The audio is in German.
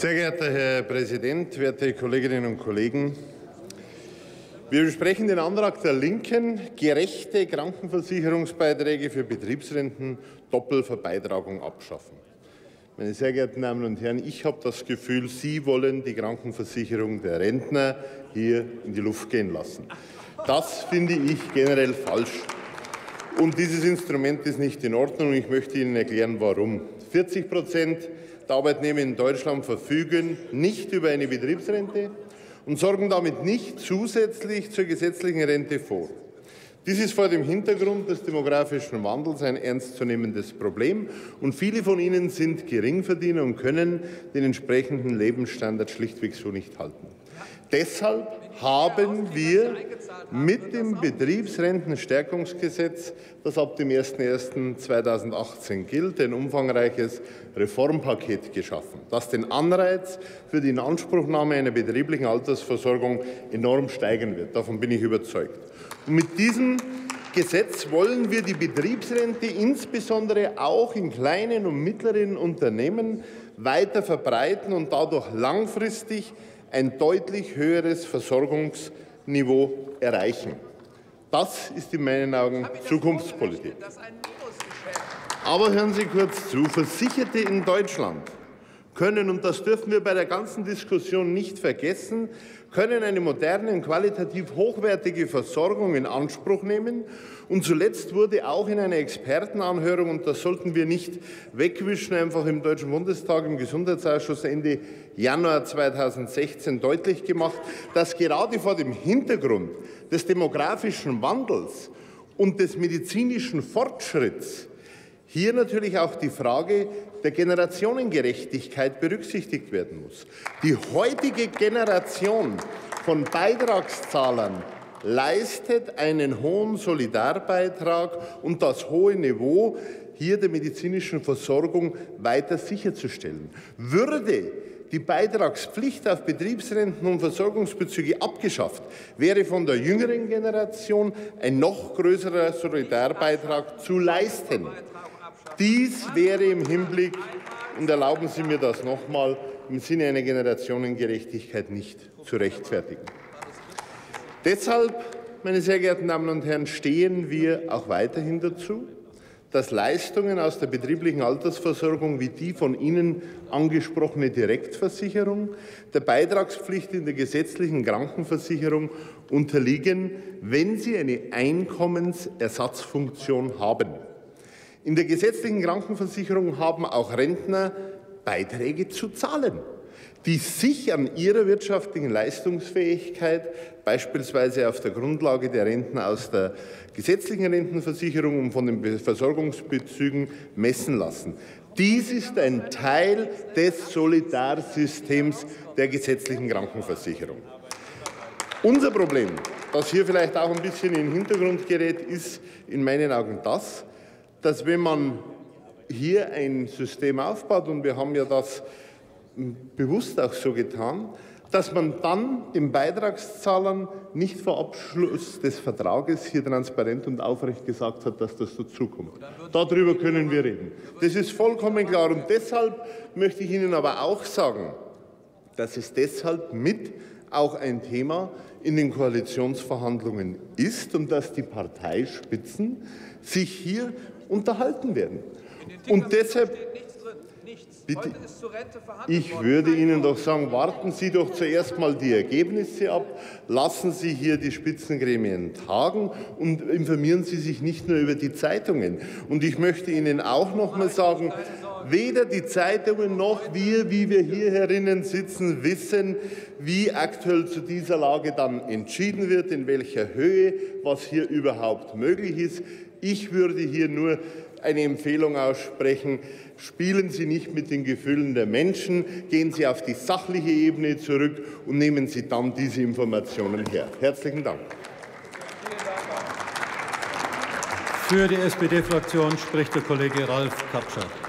Sehr geehrter Herr Präsident, werte Kolleginnen und Kollegen! Wir besprechen den Antrag der Linken, gerechte Krankenversicherungsbeiträge für Betriebsrenten, Doppelverbeitragung abschaffen. Meine sehr geehrten Damen und Herren, ich habe das Gefühl, Sie wollen die Krankenversicherung der Rentner hier in die Luft gehen lassen. Das finde ich generell falsch. Und dieses Instrument ist nicht in Ordnung, und ich möchte Ihnen erklären, warum. 40% der Arbeitnehmer in Deutschland verfügen nicht über eine Betriebsrente und sorgen damit nicht zusätzlich zur gesetzlichen Rente vor. Dies ist vor dem Hintergrund des demografischen Wandels ein ernstzunehmendes Problem, und viele von ihnen sind Geringverdiener und können den entsprechenden Lebensstandard schlichtweg so nicht halten. Deshalb haben wir mit dem Betriebsrentenstärkungsgesetz, das ab dem 01.01.2018 gilt, ein umfangreiches Reformpaket geschaffen, das den Anreiz für die Inanspruchnahme einer betrieblichen Altersversorgung enorm steigern wird. Davon bin ich überzeugt. Und mit diesem Gesetz wollen wir die Betriebsrente insbesondere auch in kleinen und mittleren Unternehmen weiter verbreiten und dadurch langfristig ein deutlich höheres Versorgungsniveau erreichen. Das ist in meinen Augen Zukunftspolitik. Aber hören Sie kurz zu. Versicherte in Deutschland können, und das dürfen wir bei der ganzen Diskussion nicht vergessen, können eine moderne und qualitativ hochwertige Versorgung in Anspruch nehmen. Und zuletzt wurde auch in einer Expertenanhörung, und das sollten wir nicht wegwischen, einfach im Deutschen Bundestag im Gesundheitsausschuss Ende Januar 2016 deutlich gemacht, dass gerade vor dem Hintergrund des demografischen Wandels und des medizinischen Fortschritts hier natürlich auch die Frage der Generationengerechtigkeit berücksichtigt werden muss. Die heutige Generation von Beitragszahlern leistet einen hohen Solidarbeitrag, um das hohe Niveau hier der medizinischen Versorgung weiter sicherzustellen. Würde die Beitragspflicht auf Betriebsrenten und Versorgungsbezüge abgeschafft, wäre von der jüngeren Generation ein noch größerer Solidarbeitrag zu leisten. Dies wäre im Hinblick, und erlauben Sie mir das noch einmal, im Sinne einer Generationengerechtigkeit nicht zu rechtfertigen. Deshalb, meine sehr geehrten Damen und Herren, stehen wir auch weiterhin dazu, dass Leistungen aus der betrieblichen Altersversorgung wie die von Ihnen angesprochene Direktversicherung der Beitragspflicht in der gesetzlichen Krankenversicherung unterliegen, wenn sie eine Einkommensersatzfunktion haben. In der gesetzlichen Krankenversicherung haben auch Rentner Beiträge zu zahlen, die sich an ihrer wirtschaftlichen Leistungsfähigkeit beispielsweise auf der Grundlage der Renten aus der gesetzlichen Rentenversicherung und von den Versorgungsbezügen messen lassen. Dies ist ein Teil des Solidarsystems der gesetzlichen Krankenversicherung. Unser Problem, das hier vielleicht auch ein bisschen in den Hintergrund gerät, ist in meinen Augen das, dass wenn man hier ein System aufbaut, und wir haben ja das bewusst auch so getan, dass man dann den Beitragszahlern nicht vor Abschluss des Vertrages hier transparent und aufrecht gesagt hat, dass das dazukommt. Darüber können wir reden. Das ist vollkommen klar. Und deshalb möchte ich Ihnen aber auch sagen, dass es deshalb mit auch ein Thema in den Koalitionsverhandlungen ist und dass die Parteispitzen sich hier unterhalten werden. Und deshalb bitte, ich würde Ihnen doch sagen, warten Sie doch zuerst mal die Ergebnisse ab, lassen Sie hier die Spitzengremien tagen und informieren Sie sich nicht nur über die Zeitungen. Und ich möchte Ihnen auch noch mal sagen, weder die Zeitungen noch wir, wie wir hier herinnen sitzen, wissen, wie aktuell zu dieser Lage dann entschieden wird, in welcher Höhe, was hier überhaupt möglich ist. Ich würde hier nur eine Empfehlung aussprechen. Spielen Sie nicht mit den Gefühlen der Menschen, gehen Sie auf die sachliche Ebene zurück und nehmen Sie dann diese Informationen her. Herzlichen Dank. Für die SPD-Fraktion spricht der Kollege Ralf Kapschak.